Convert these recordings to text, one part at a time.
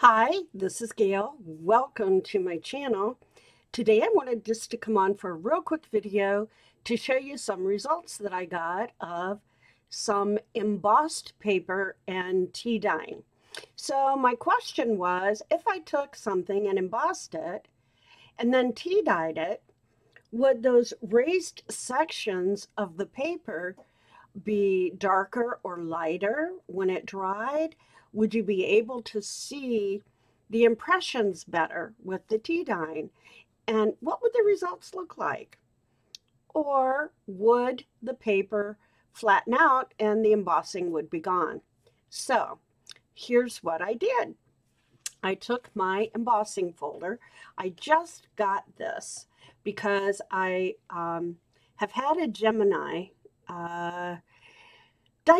Hi, this is Gail. Welcome to my channel. Today I wanted just to come on for a real quick video to show you some results that I got of some embossed paper and tea dyeing. So my question was, if I took something and embossed it and then tea dyed it, would those raised sections of the paper be darker or lighter when it dried? Would you be able to see the impressions better with the tea dyeing? And what would the results look like? Or would the paper flatten out and the embossing would be gone? So here's what I did. I took my embossing folder. I just got this because I have had a Gemini die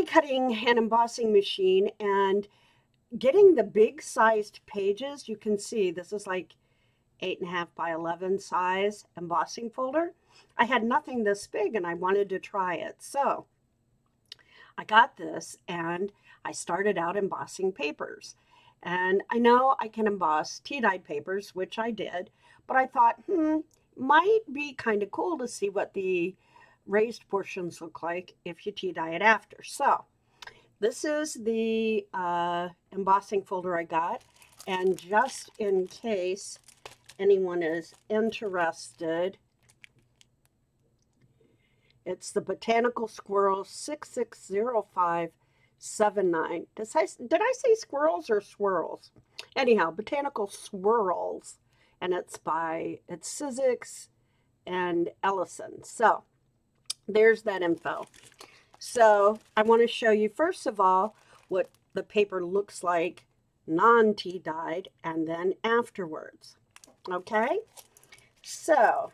cutting and embossing machine, and getting the big sized pages, you can see this is like 8.5 by 11 size embossing folder. I had nothing this big and I wanted to try it. So I got this and I started out embossing papers. And I know I can emboss tea dyed papers, which I did, but I thought, might be kind of cool to see what the raised portions look like if you tea dye it after. So this is the embossing folder I got, and just in case anyone is interested, it's the Botanical Swirls 660579. Did I say squirrels or swirls? Anyhow, Botanical Swirls, and it's by Sizzix and Ellison. So there's that info. So I want to show you first of all what the paper looks like non-tea dyed and then afterwards. Okay, so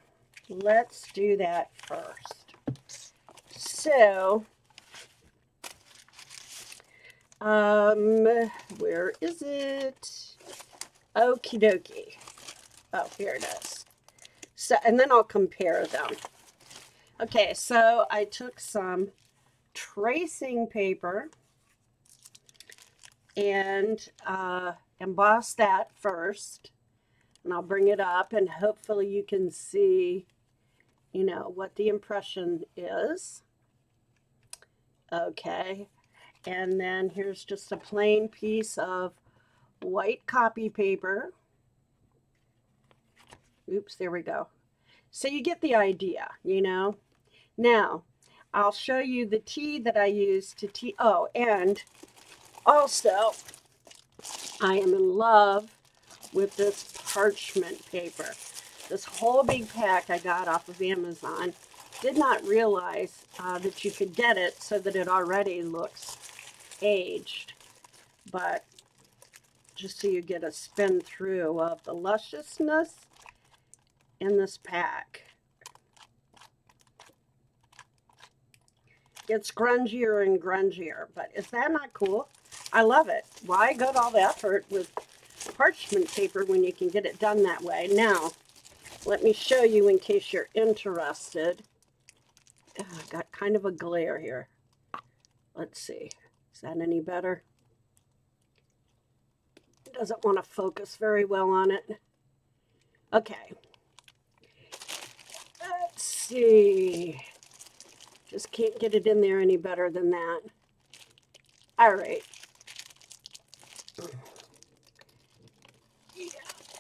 let's do that first. So where is it? Okie dokie. Oh, here it is. So, and then I'll compare them. Okay, so I took some tracing paper and embossed that first, and I'll bring it up and hopefully you can see, you know, what the impression is. Okay, and then here's just a plain piece of white copy paper. Oops, there we go. So you get the idea, you know. Now, I'll show you the tea that I use to tea. Oh, and also, I am in love with this parchment paper. This whole big pack I got off of Amazon. Did not realize that you could get it so that it already looks aged. But just so you get a spin through of the lusciousness in this pack. It's grungier and grungier, but is that not cool? I love it. Why go to all the effort with parchment paper when you can get it done that way? Now, let me show you in case you're interested. Oh, I got kind of a glare here. Let's see. Is that any better? It doesn't want to focus very well on it. Okay. See, just can't get it in there any better than that. All right, yeah,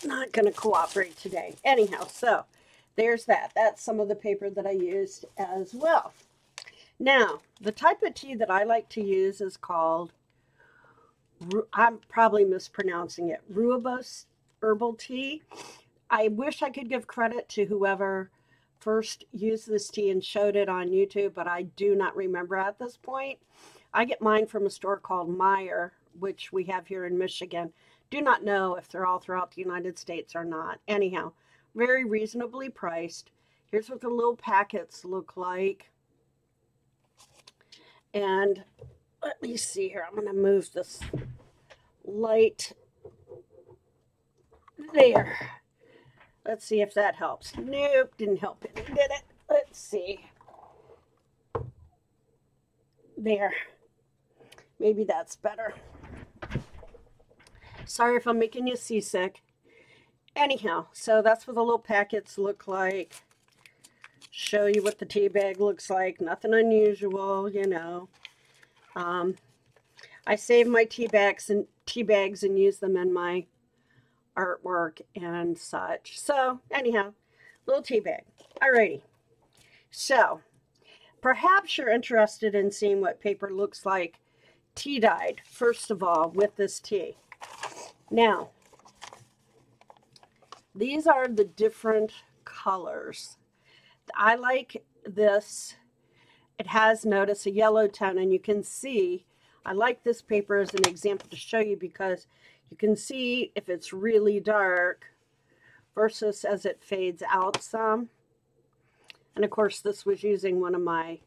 not going to cooperate today. Anyhow, so there's that. That's some of the paper that I used as well. Now, the type of tea that I like to use is called, I'm probably mispronouncing it, Rooibos Herbal Tea. I wish I could give credit to whoever first used this tea and showed it on YouTube, but I do not remember at this point. I get mine from a store called Meijer, which we have here in Michigan. Do not know if they're all throughout the United States or not. Anyhow, very reasonably priced. Here's what the little packets look like. And let me see here. I'm going to move this light there. Let's see if that helps. Nope, didn't help it, did it? Let's see. There. Maybe that's better. Sorry if I'm making you seasick. Anyhow, so that's what the little packets look like. Show you what the tea bag looks like. Nothing unusual, you know. I save my tea bags and use them in my artwork and such. So anyhow, little tea bag. Alrighty. So perhaps you're interested in seeing what paper looks like tea dyed, first of all, with this tea. Now, these are the different colors. I like this. It has, notice, a yellow tone, and you can see, I like this paper as an example to show you because you can see if it's really dark versus as it fades out some. And of course, this was using one of my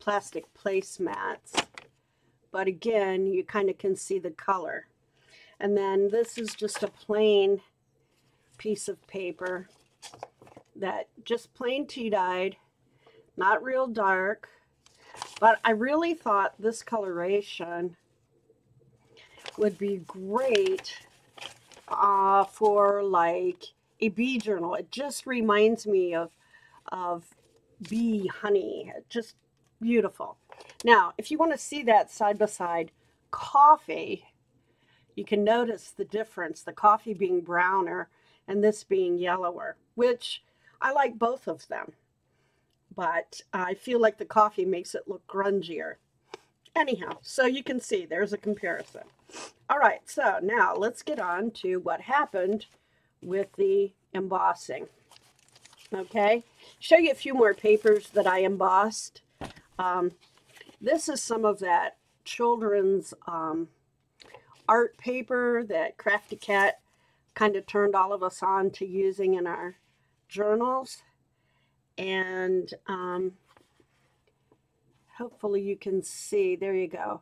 plastic placemats. But again, you kind of can see the color. And then this is just a plain piece of paper that just plain tea dyed, not real dark. But I really thought this coloration would be great for like a bee journal. It just reminds me of bee honey. Just beautiful. Now, if you want to see that side by side coffee, you can notice the difference, the coffee being browner and this being yellower, which I like both of them. But I feel like the coffee makes it look grungier. Anyhow, so you can see there's a comparison. All right, so now let's get on to what happened with the embossing. Okay, show you a few more papers that I embossed. This is some of that children's art paper that Crafty Cat kind of turned all of us on to using in our journals. And hopefully you can see, there you go.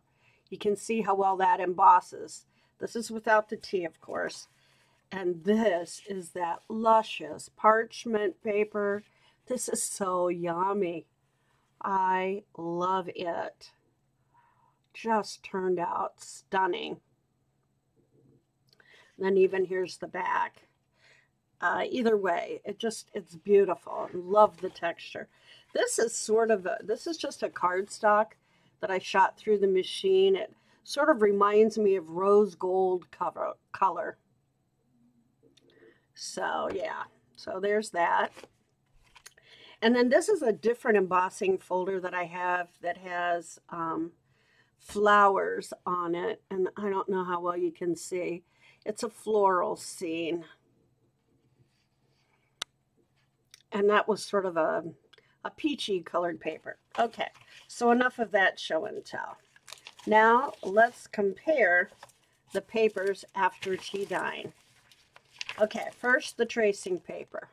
You can see how well that embosses. This is without the tea, of course. And this is that luscious parchment paper. This is so yummy. I love it. Just turned out stunning. And then even here's the back. Either way, it's beautiful. Love the texture. This is sort of this is just a cardstock that I shot through the machine. It sort of reminds me of rose gold color. So yeah, so there's that. And then this is a different embossing folder that I have that has flowers on it, and I don't know how well you can see. It's a floral scene. And that was sort of a peachy colored paper. Okay, so enough of that show and tell. Now let's compare the papers after tea dyeing. Okay, first the tracing paper.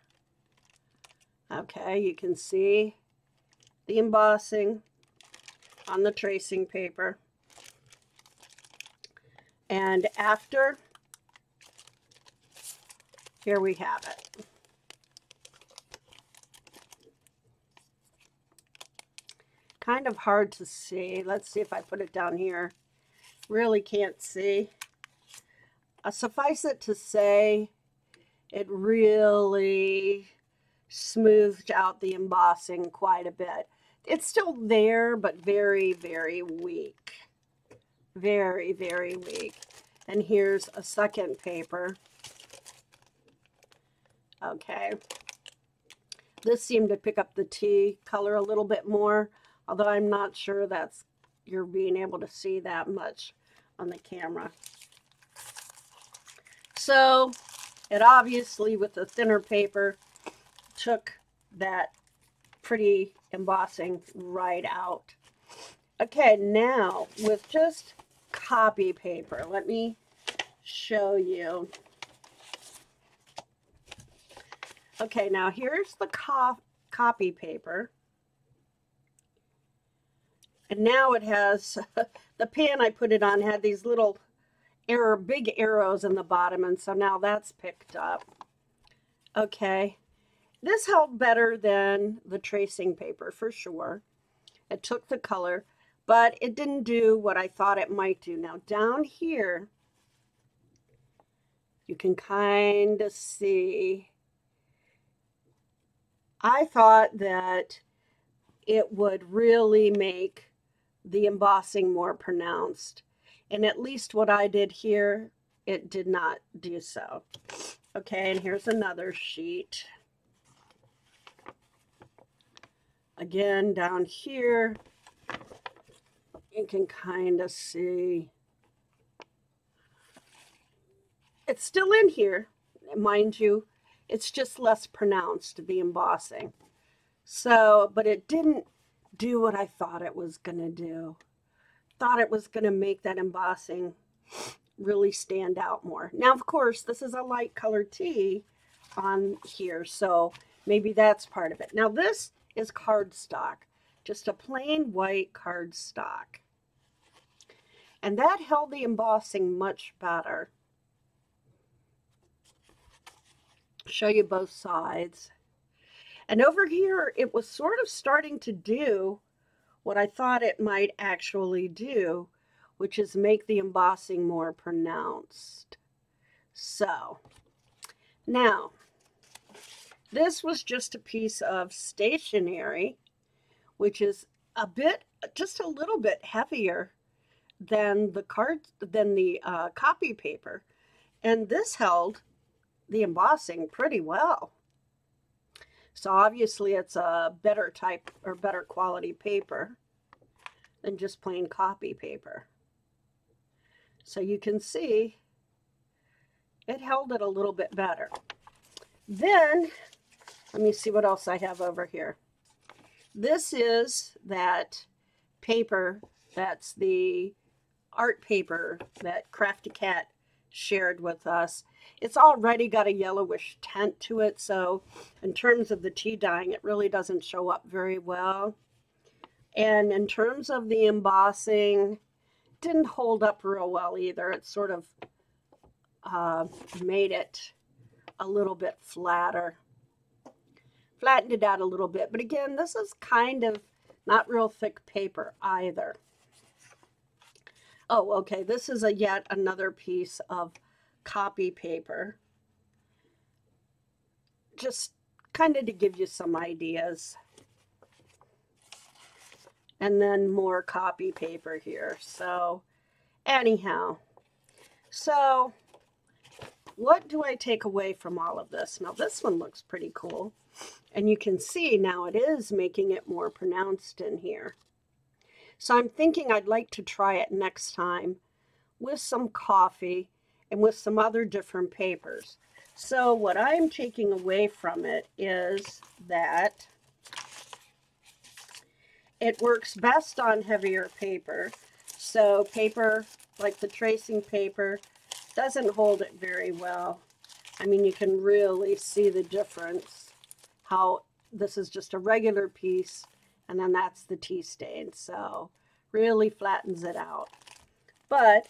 Okay, you can see the embossing on the tracing paper. And after, here we have it. Kind of hard to see. Let's see if I put it down here. Really can't see. Suffice it to say, it really smoothed out the embossing quite a bit. It's still there, but very, very weak. Very, very weak. And here's a second paper. Okay. This seemed to pick up the tea color a little bit more. Although I'm not sure that's you're being able to see that much on the camera. So it obviously, with the thinner paper, took that pretty embossing right out. Okay, now with just copy paper, let me show you. Okay, now here's the copy paper. And now it has, the pan I put it on had these little big arrows in the bottom, and so now that's picked up. Okay, this held better than the tracing paper for sure. It took the color, but it didn't do what I thought it might do. Now down here, You can kind of see. I thought that it would really make the embossing more pronounced. And at least what I did here, it did not do so. Okay, and here's another sheet. Again, down here, you can kind of see. It's still in here, mind you. It's just less pronounced, the embossing. So, but it didn't do what I thought it was going to do. Thought it was going to make that embossing really stand out more. Now, of course, this is a light colored tea on here, so maybe that's part of it. Now, this is cardstock, just a plain white cardstock. And that held the embossing much better. Show you both sides. And over here, it was sort of starting to do what I thought it might actually do, which is make the embossing more pronounced. So, now, this was just a piece of stationery, which is a bit, just a little bit heavier than the card, than the copy paper. And this held the embossing pretty well. So obviously it's a better type or better quality paper than just plain copy paper. So you can see it held it a little bit better. Then let me see what else I have over here. This is that paper, that's the art paper that Crafty Cat shared with us. It's already got a yellowish tint to it, so in terms of the tea dyeing, it really doesn't show up very well. And in terms of the embossing, didn't hold up real well either. It sort of made it a little bit flatter, flattened it out a little bit. But again, this is kind of not real thick paper either. Oh, okay, this is yet another piece of copy paper, just kind of to give you some ideas. And then more copy paper here. So anyhow, so what do I take away from all of this? Now this one looks pretty cool, and you can see now it is making it more pronounced in here. So I'm thinking I'd like to try it next time with some coffee and with some other different papers. So what I'm taking away from it is that it works best on heavier paper. So paper like the tracing paper doesn't hold it very well. I mean, you can really see the difference, how this is just a regular piece and then that's the tea stain, so really flattens it out. But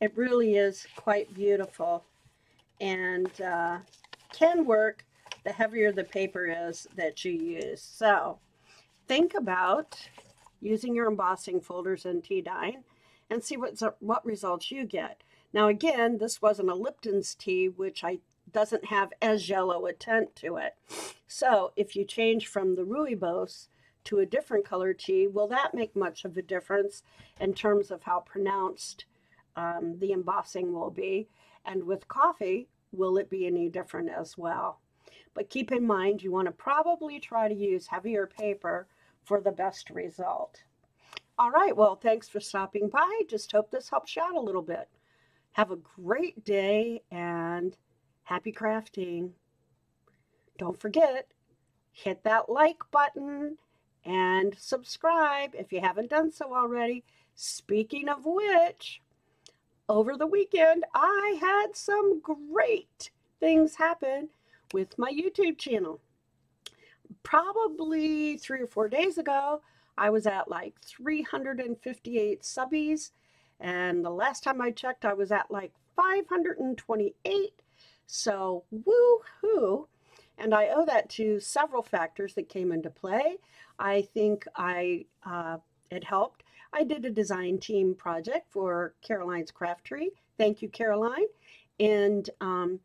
it really is quite beautiful, and can work the heavier the paper is that you use. So think about using your embossing folders in tea dyeing and see what results you get. Now again, this wasn't a Lipton's tea, which doesn't have as yellow a tint to it. So if you change from the Rooibos to a different color tea, will that make much of a difference in terms of how pronounced the embossing will be? And with coffee, will it be any different as well? But keep in mind, you want to probably try to use heavier paper for the best result. All right, well, thanks for stopping by. Just hope this helps you out a little bit. Have a great day and happy crafting. Don't forget, hit that like button and subscribe if you haven't done so already. Speaking of which, over the weekend, I had some great things happen with my YouTube channel. Probably 3 or 4 days ago, I was at like 358 subbies. And the last time I checked, I was at like 528. So woo-hoo, and I owe that to several factors that came into play. I think it helped. I did a design team project for Caroline's Craft Tree. Thank you, Caroline. And I'm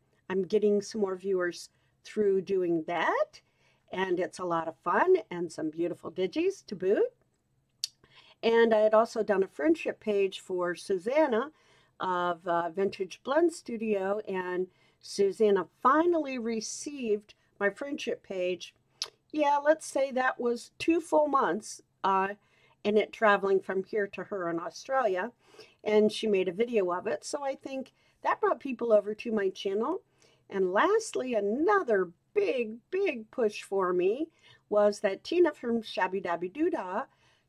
getting some more viewers through doing that. And it's a lot of fun and some beautiful digis to boot. And I had also done a friendship page for Susanna of Vintage Blend Studio, and Susanna finally received my friendship page. Yeah, let's say that was 2 full months in it traveling from here to her in Australia, and she made a video of it. So I think that brought people over to my channel. And lastly, another big push for me was that Tina from Shabby Dabby Doodah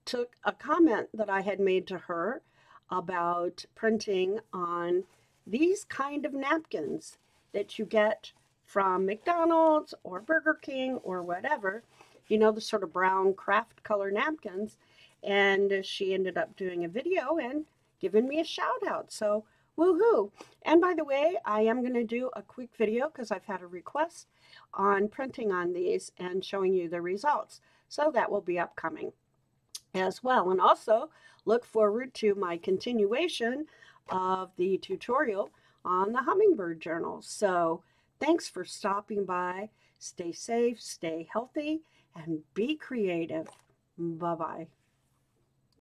took a comment that I had made to her about printing on these kind of napkins that you get from McDonald's or Burger King or whatever, you know, the sort of brown craft color napkins. And she ended up doing a video and giving me a shout out. So woohoo! And by the way, I am going to do a quick video because I've had a request on printing on these and showing you the results. So that will be upcoming as well. And also look forward to my continuation of the tutorial on the hummingbird journal. So thanks for stopping by. Stay safe, stay healthy, and be creative. Bye-bye.